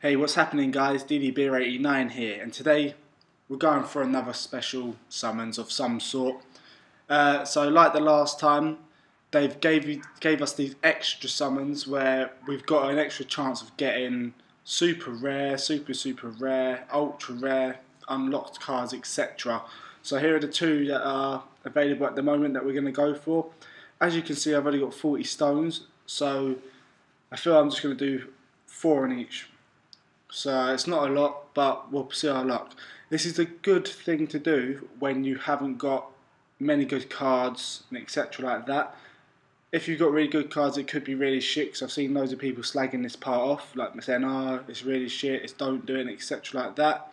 Hey, what's happening guys, DDBeer89 here, and today we're going for another special summons of some sort. So like the last time, they've gave us these extra summons where we've got an extra chance of getting super rare, super rare, ultra rare, unlocked cards, etc. So here are the two that are available at the moment that we're going to go for. As you can see, I've only got 40 stones, so I feel I'm just going to do 4 on each. So it's not a lot, but we'll see our luck. This is a good thing to do when you haven't got many good cards and etc like that. If you've got really good cards, it could be really shit, because I've seen loads of people slagging this part off, like saying, oh, it's really shit, it's don't do it, etc like that.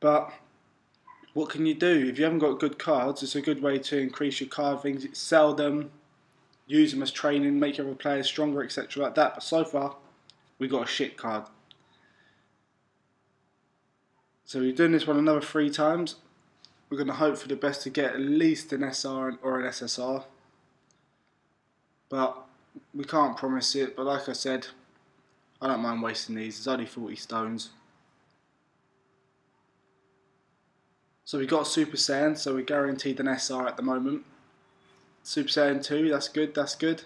But what can you do? If you haven't got good cards, it's a good way to increase your card things, sell them, use them as training, make your other players stronger, etc like that. But so far, we got a shit card. So we're doing this one another 3 times. We're going to hope for the best to get at least an SR or an SSR. But we can't promise it. But like I said, I don't mind wasting these. There's only 40 stones. So we got Super Saiyan, so we're guaranteed an SR at the moment. Super Saiyan 2, that's good, that's good.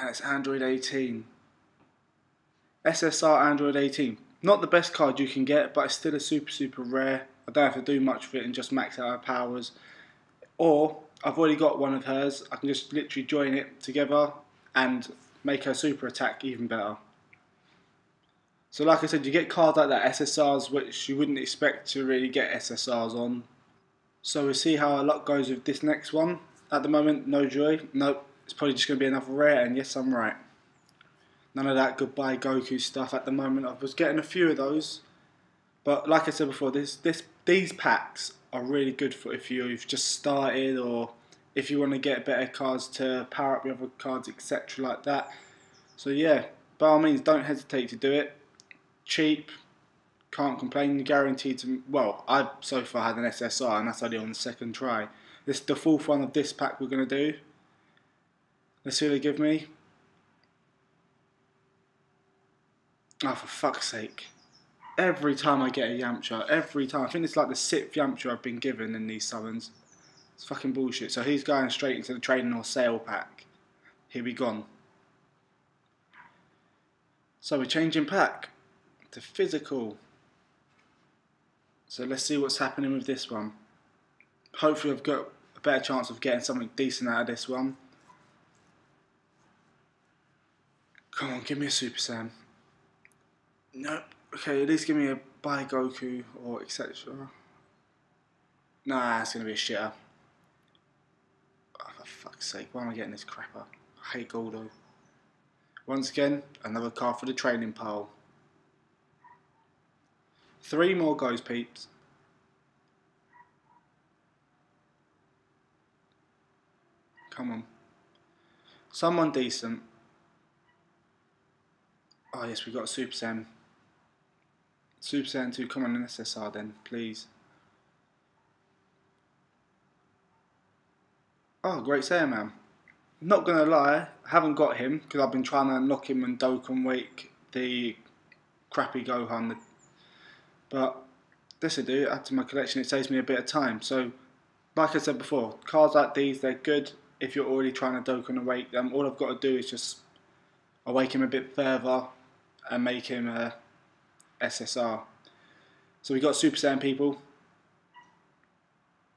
And it's Android 18. SSR Android 18. Not the best card you can get, but it's still a super rare. I don't have to do much for it and just max out her powers. Or, I've already got one of hers, I can just literally join it together and make her super attack even better. So like I said, you get cards like that, SSRs, which you wouldn't expect to really get SSRs on. So we'll see how our luck goes with this next one. At the moment, no joy. Nope, it's probably just going to be another rare, and yes, I'm right. None of that goodbye Goku stuff at the moment. I was getting a few of those, but like I said before, these packs are really good for if you've just started, or if you want to get better cards to power up your other cards, etc. like that. So yeah, by all means, don't hesitate to do it. Cheap, can't complain. You're guaranteed to. Well, I've so far had an SSR, and that's only on the 2nd try. This is the 4th one of this pack we're gonna do. Let's see what they give me. Oh, for fuck's sake. Every time I get a Yamcha, every time. I think it's like the 6th Yamcha I've been given in these summons. It's fucking bullshit. So he's going straight into the training or sale pack. He'll be gone. So we're changing pack to physical. So let's see what's happening with this one. Hopefully I've got a better chance of getting something decent out of this one. Come on, give me a Super Saiyan. Nope. Okay, at least give me a bye Goku or etc. Nah, it's gonna be a shitter. Oh, for fuck's sake, why am I getting this crapper? I hate Goldo. Once again, another card for the training pile. 3 more goes, peeps. Come on. Someone decent. Oh yes, we got a Super Saiyan. Super Saiyan 2, come on, an SSR then, please. Oh, Great Saiyan Man. Not gonna lie, I haven't got him, because I've been trying to unlock him and Dokkan Wake the crappy Gohan. But this will do, add to my collection, it saves me a bit of time. So, like I said before, cards like these, they're good if you're already trying to Dokkan Wake them. All I've got to do is just awake him a bit further and make him a SSR. So we got Super Saiyan, people.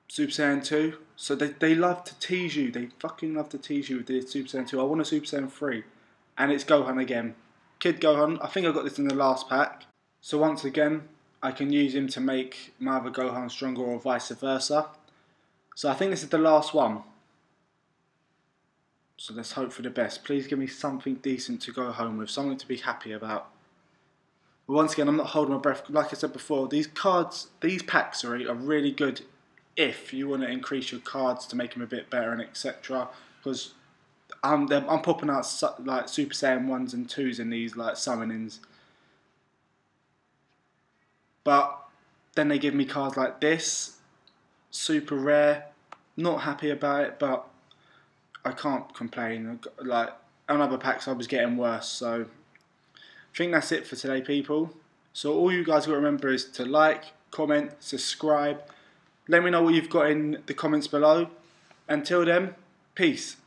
Super Saiyan 2. So they love to tease you. They fucking love to tease you with the Super Saiyan 2. I want a Super Saiyan 3. And it's Gohan again. Kid Gohan. I think I got this in the last pack. So once again, I can use him to make my other Gohan stronger or vice versa. So I think this is the last one. So let's hope for the best. Please give me something decent to go home with. Something to be happy about. But once again, I'm not holding my breath. Like I said before, these cards, these packs are really good if you want to increase your cards to make them a bit better and etc. Because I'm popping out like Super Saiyan 1s and 2s in these like summonings. But then they give me cards like this. Super rare. Not happy about it, but I can't complain. Like, on other packs I was getting worse. So I think that's it for today, people. So all you guys got to remember is to like, comment, subscribe. Let me know what you've got in the comments below. Until then, peace.